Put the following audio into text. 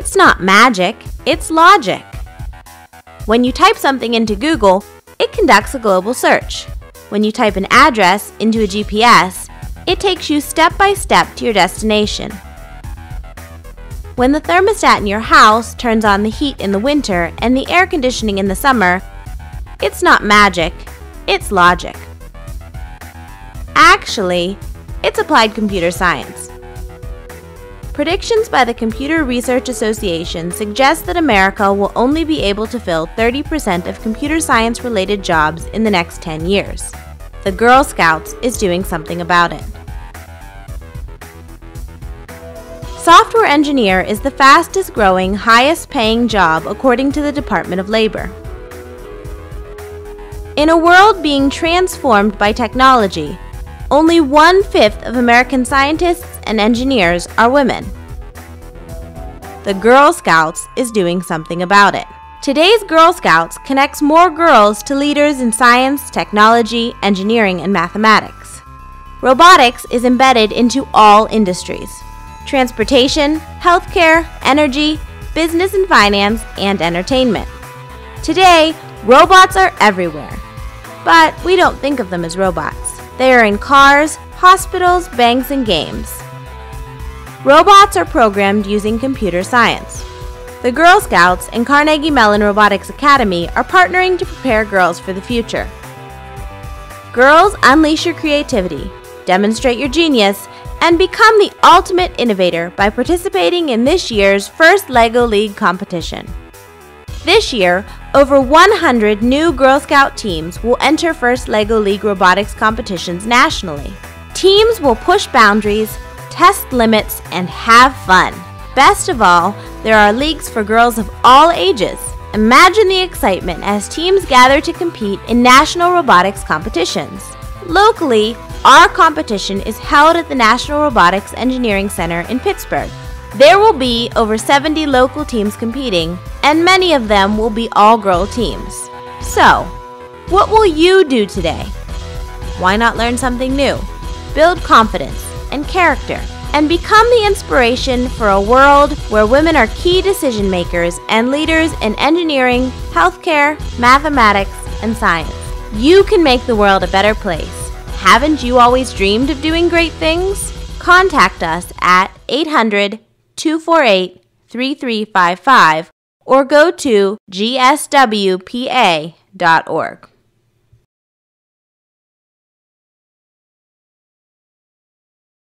It's not magic, it's logic. When you type something into Google, it conducts a global search. When you type an address into a GPS, it takes you step by step to your destination. When the thermostat in your house turns on the heat in the winter and the air conditioning in the summer, it's not magic, it's logic. Actually, it's applied computer science. Predictions by the Computer Research Association suggest that America will only be able to fill 30% of computer science-related jobs in the next 10 years. The Girl Scouts is doing something about it. Software engineer is the fastest-growing, highest-paying job according to the Department of Labor. In a world being transformed by technology, only 1/5 of American scientists and engineers are women. The Girl Scouts is doing something about it. Today's Girl Scouts connects more girls to leaders in science, technology, engineering, and mathematics. Robotics is embedded into all industries: transportation, healthcare, energy, business and finance, and entertainment. Today, robots are everywhere, but we don't think of them as robots. They are in cars, hospitals, banks, and games. Robots are programmed using computer science. The Girl Scouts and Carnegie Mellon Robotics Academy are partnering to prepare girls for the future. Girls, unleash your creativity, demonstrate your genius, and become the ultimate innovator by participating in this year's FIRST LEGO League competition. This year, over 100 new Girl Scout teams will enter FIRST LEGO League robotics competitions nationally. Teams will push boundaries, test limits, and have fun. Best of all, there are leagues for girls of all ages. Imagine the excitement as teams gather to compete in national robotics competitions. Locally, our competition is held at the National Robotics Engineering Center in Pittsburgh. There will be over 70 local teams competing, and many of them will be all-girl teams. So, what will you do today? Why not learn something new, build confidence and character, and become the inspiration for a world where women are key decision makers and leaders in engineering, healthcare, mathematics, and science? You can make the world a better place. Haven't you always dreamed of doing great things? Contact us at 800-248-3355 or go to gswpa.org.